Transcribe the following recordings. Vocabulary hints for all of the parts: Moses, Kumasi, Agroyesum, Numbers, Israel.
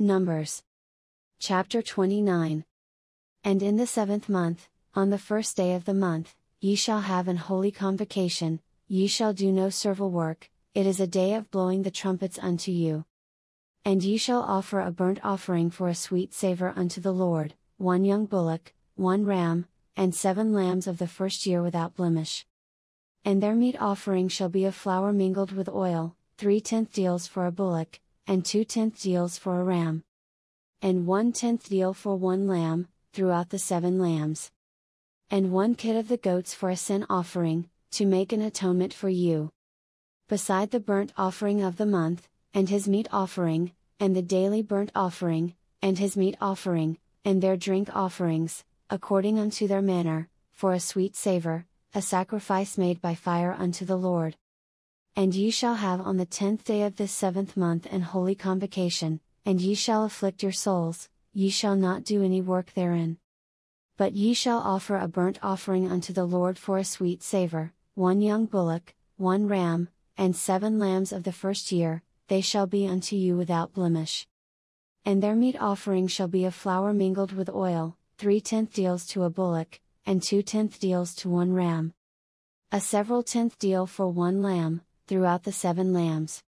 Numbers. Chapter 29. And in the 7th month, on the first day of the month, ye shall have an holy convocation, ye shall do no servile work, it is a day of blowing the trumpets unto you. And ye shall offer a burnt offering for a sweet savour unto the Lord, 1 young bullock, 1 ram, and 7 lambs of the first year without blemish. And their meat offering shall be of flour mingled with oil, 3 tenth deals for a bullock, and 2 tenth deals for a ram, and 1 tenth deal for 1 lamb, throughout the 7 lambs. And 1 kid of the goats for a sin offering, to make an atonement for you. Beside the burnt offering of the month, and his meat offering, and the daily burnt offering, and his meat offering, and their drink offerings, according unto their manner, for a sweet savour, a sacrifice made by fire unto the Lord. And ye shall have on the 10th day of this 7th month an holy convocation, and ye shall afflict your souls, ye shall not do any work therein. But ye shall offer a burnt offering unto the Lord for a sweet savour, 1 young bullock, 1 ram, and 7 lambs of the first year, they shall be unto you without blemish. And their meat offering shall be of flour mingled with oil, 3 tenth deals to a bullock, and 2 tenth deals to 1 ram. A several 10th deal for 1 lamb, throughout the 7 lambs.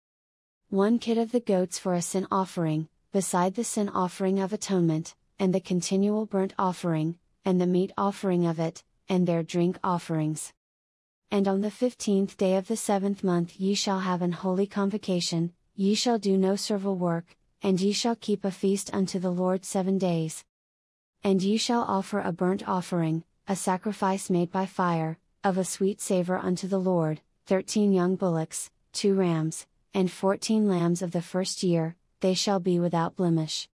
1 kid of the goats for a sin offering, beside the sin offering of atonement, and the continual burnt offering, and the meat offering of it, and their drink offerings. And on the 15th day of the 7th month ye shall have an holy convocation, ye shall do no servile work, and ye shall keep a feast unto the Lord 7 days. And ye shall offer a burnt offering, a sacrifice made by fire, of a sweet savour unto the Lord, 13 young bullocks, 2 rams, and 14 lambs of the first year, they shall be without blemish.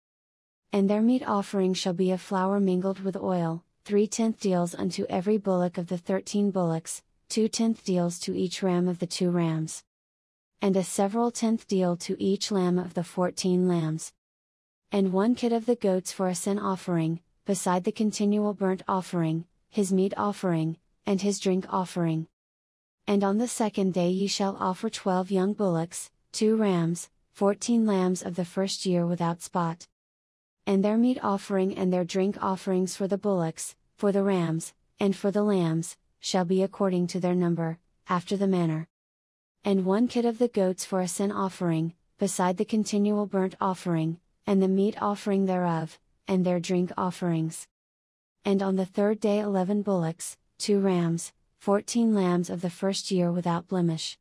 And their meat offering shall be of flour mingled with oil, 3 tenth deals unto every bullock of the 13 bullocks, 2 tenth deals to each ram of the 2 rams. And a several 10th deal to each lamb of the 14 lambs. And 1 kid of the goats for a sin offering, beside the continual burnt offering, his meat offering, and his drink offering. And on the 2nd day ye shall offer 12 young bullocks, 2 rams, 14 lambs of the first year without spot. And their meat offering and their drink offerings for the bullocks, for the rams, and for the lambs, shall be according to their number, after the manner. And 1 kid of the goats for a sin offering, beside the continual burnt offering, and the meat offering thereof, and their drink offerings. And on the 3rd day 11 bullocks, 2 rams, 14 lambs of the first year without blemish.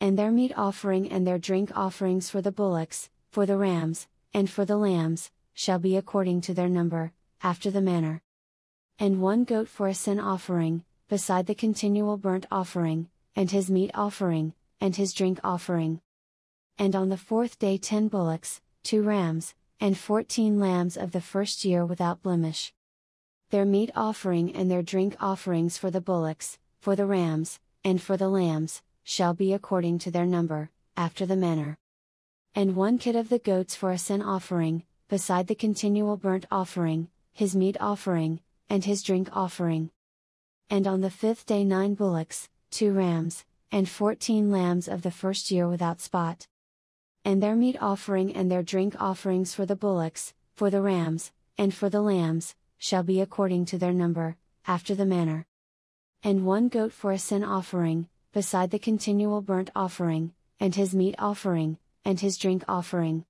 And their meat offering and their drink offerings for the bullocks, for the rams, and for the lambs, shall be according to their number, after the manner. And 1 goat for a sin offering, beside the continual burnt offering, and his meat offering, and his drink offering. And on the 4th day 10 bullocks, 2 rams, and 14 lambs of the first year without blemish. Their meat offering and their drink offerings for the bullocks, for the rams, and for the lambs, shall be according to their number, after the manner. And 1 kid of the goats for a sin offering, beside the continual burnt offering, his meat offering, and his drink offering. And on the 5th day 9 bullocks, 2 rams, and 14 lambs of the first year without spot. And their meat offering and their drink offerings for the bullocks, for the rams, and for the lambs, shall be according to their number, after the manner. And 1 goat for a sin offering, beside the continual burnt offering, and his meat offering, and his drink offering.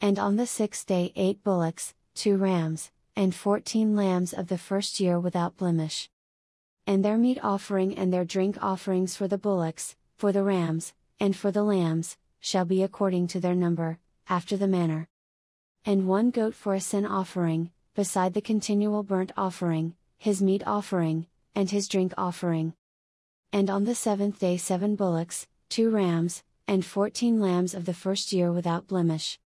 And on the 6th day 8 bullocks, 2 rams, and 14 lambs of the first year without blemish. And their meat offering and their drink offerings for the bullocks, for the rams, and for the lambs, shall be according to their number, after the manner. And 1 goat for a sin offering, beside the continual burnt offering, his meat offering, and his drink offering. And on the 7th day 7 bullocks, 2 rams, and 14 lambs of the first year without blemish.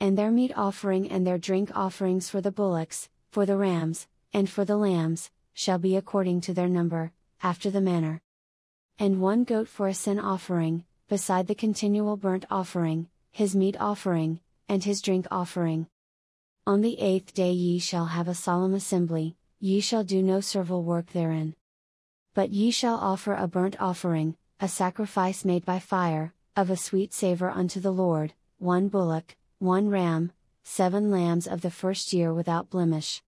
And their meat offering and their drink offerings for the bullocks, for the rams, and for the lambs, shall be according to their number, after the manner. And 1 goat for a sin offering, beside the continual burnt offering, his meat offering, and his drink offering. On the 8th day ye shall have a solemn assembly, ye shall do no servile work therein. But ye shall offer a burnt offering, a sacrifice made by fire, of a sweet savour unto the Lord, 1 bullock, 1 ram, 7 lambs of the first year without blemish.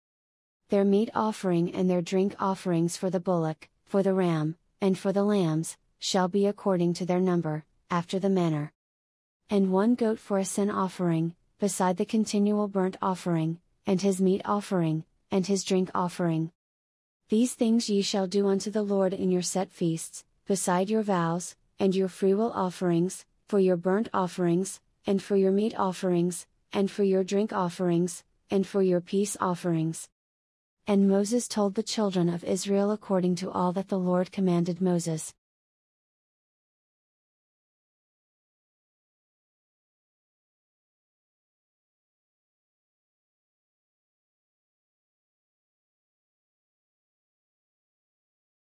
Their meat offering and their drink offerings for the bullock, for the ram, and for the lambs, shall be according to their number, after the manner. And 1 goat for a sin offering, beside the continual burnt offering, and his meat offering, and his drink offering. These things ye shall do unto the Lord in your set feasts, beside your vows, and your freewill offerings, for your burnt offerings, and for your meat offerings, and for your drink offerings, and for your peace offerings. And Moses told the children of Israel according to all that the Lord commanded Moses.